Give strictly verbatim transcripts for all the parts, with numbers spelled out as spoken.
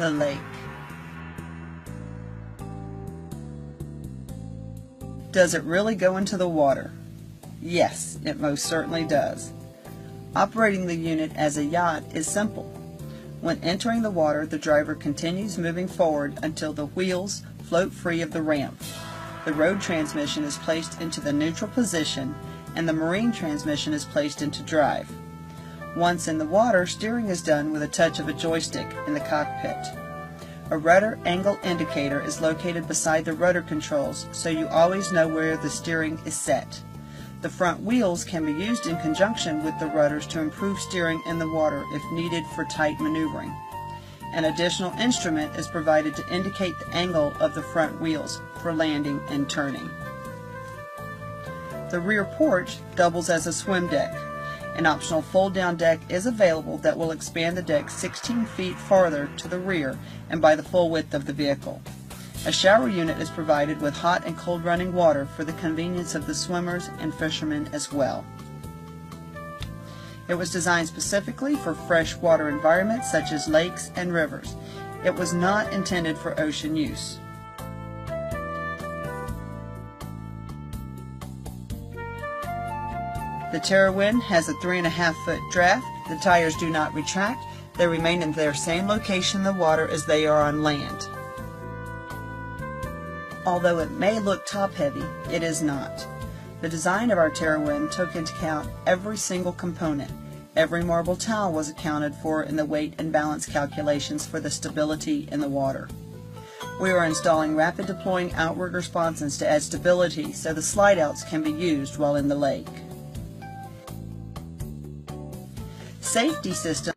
the lake. Does it really go into the water? Yes, it most certainly does. Operating the unit as a yacht is simple. When entering the water, the driver continues moving forward until the wheels float free of the ramp. The road transmission is placed into the neutral position and the marine transmission is placed into drive. Once in the water, steering is done with a touch of a joystick in the cockpit. A rudder angle indicator is located beside the rudder controls, so you always know where the steering is set. The front wheels can be used in conjunction with the rudders to improve steering in the water if needed for tight maneuvering. An additional instrument is provided to indicate the angle of the front wheels for landing and turning. The rear porch doubles as a swim deck. An optional fold-down deck is available that will expand the deck sixteen feet farther to the rear and by the full width of the vehicle. A shower unit is provided with hot and cold running water for the convenience of the swimmers and fishermen as well. It was designed specifically for freshwater environments such as lakes and rivers. It was not intended for ocean use. The Terra Wind has a three and a half foot draft. The tires do not retract. They remain in their same location in the water as they are on land. Although it may look top heavy, it is not. The design of our Terra Wind took into account every single component. Every marble tile was accounted for in the weight and balance calculations for the stability in the water. We are installing rapid deploying outward responses to add stability so the slide outs can be used while in the lake. Safety system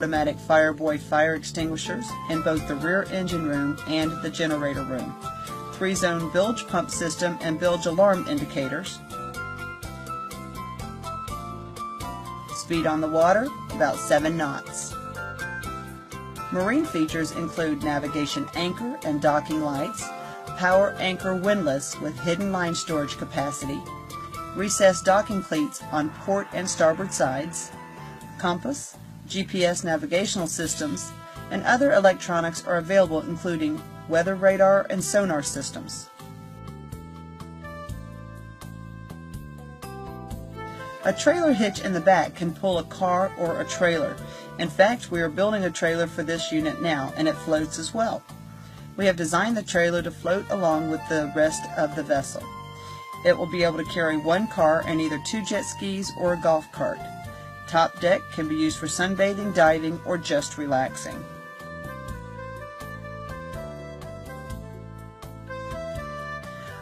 automatic Fireboy fire extinguishers in both the rear engine room and the generator room, three-zone bilge pump system and bilge alarm indicators, speed on the water about seven knots. Marine features include navigation anchor and docking lights, power anchor windlass with hidden line storage capacity, recessed docking cleats on port and starboard sides, compass, G P S navigational systems, and other electronics are available including weather radar and sonar systems. A trailer hitch in the back can pull a car or a trailer. In fact, we are building a trailer for this unit now, and it floats as well. We have designed the trailer to float along with the rest of the vessel. It will be able to carry one car and either two jet skis or a golf cart. Top deck can be used for sunbathing, diving, or just relaxing.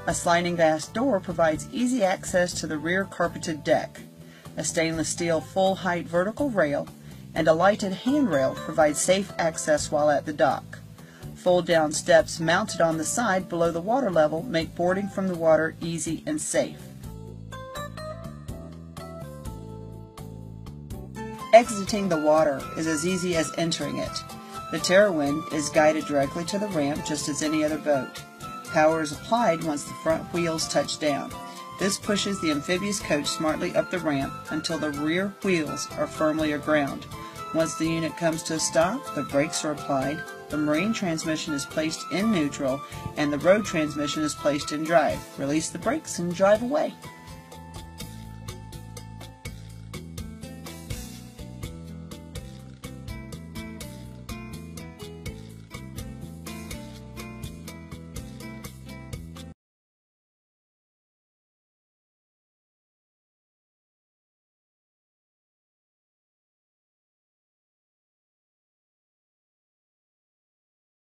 A sliding glass door provides easy access to the rear carpeted deck. A stainless steel full-height vertical rail and a lighted handrail provide safe access while at the dock. Fold-down steps mounted on the side below the water level make boarding from the water easy and safe. Exiting the water is as easy as entering it. The Terra Wind is guided directly to the ramp just as any other boat. Power is applied once the front wheels touch down. This pushes the amphibious coach smartly up the ramp until the rear wheels are firmly aground. Once the unit comes to a stop, the brakes are applied, the marine transmission is placed in neutral, and the road transmission is placed in drive. Release the brakes and drive away.